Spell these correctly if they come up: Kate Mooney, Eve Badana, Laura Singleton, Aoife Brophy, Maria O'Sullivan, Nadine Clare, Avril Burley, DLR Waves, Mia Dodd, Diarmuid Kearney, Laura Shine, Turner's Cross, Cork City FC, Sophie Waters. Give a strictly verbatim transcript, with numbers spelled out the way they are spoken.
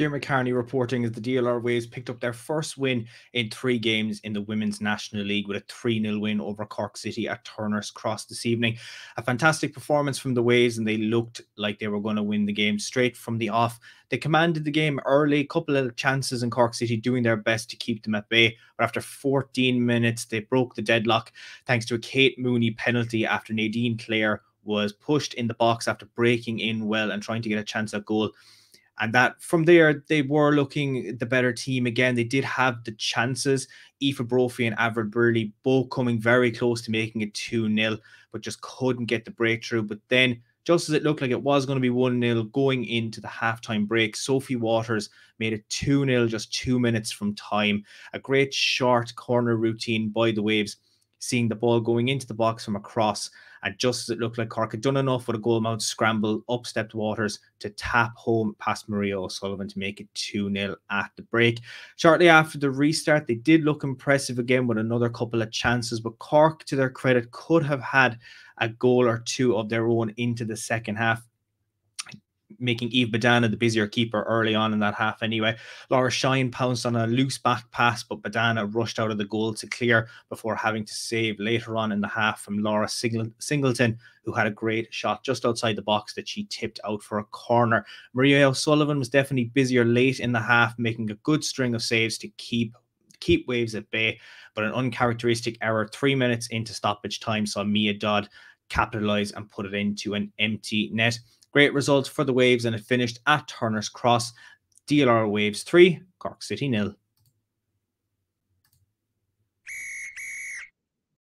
Diarmuid Kearney reporting as the D L R Waves picked up their first win in three games in the Women's National League with a three nil win over Cork City at Turner's Cross this evening. A fantastic performance from the Waves, and they looked like they were going to win the game straight from the off. They commanded the game early, a couple of chances in Cork City doing their best to keep them at bay, but after fourteen minutes they broke the deadlock thanks to a Kate Mooney penalty after Nadine Clare was pushed in the box after breaking in well and trying to get a chance at goal. And that from there, they were looking the better team again. They did have the chances. Aoife Brophy and Avril Burley both coming very close to making it two nil, but just couldn't get the breakthrough. But then, just as it looked like it was going to be one nil going into the halftime break, Sophie Waters made it two nil just two minutes from time. A great short corner routine by the Waves, seeing the ball going into the box from a cross. And just as it looked like Cork had done enough with a goal-mouth scramble, up stepped Waters to tap home past Maria O'Sullivan to make it two nil at the break. Shortly after the restart, they did look impressive again with another couple of chances, but Cork, to their credit, could have had a goal or two of their own into the second half, making Eve Badana the busier keeper early on in that half anyway. Laura Shine pounced on a loose back pass, but Badana rushed out of the goal to clear before having to save later on in the half from Laura Singleton, who had a great shot just outside the box that she tipped out for a corner. Maria O'Sullivan was definitely busier late in the half, making a good string of saves to keep keep Waves at bay, but an uncharacteristic error three minutes into stoppage time saw Mia Dodd capitalise and put it into an empty net. Great results for the Waves, and it finished at Turner's Cross. D L R Waves three, Cork City nil.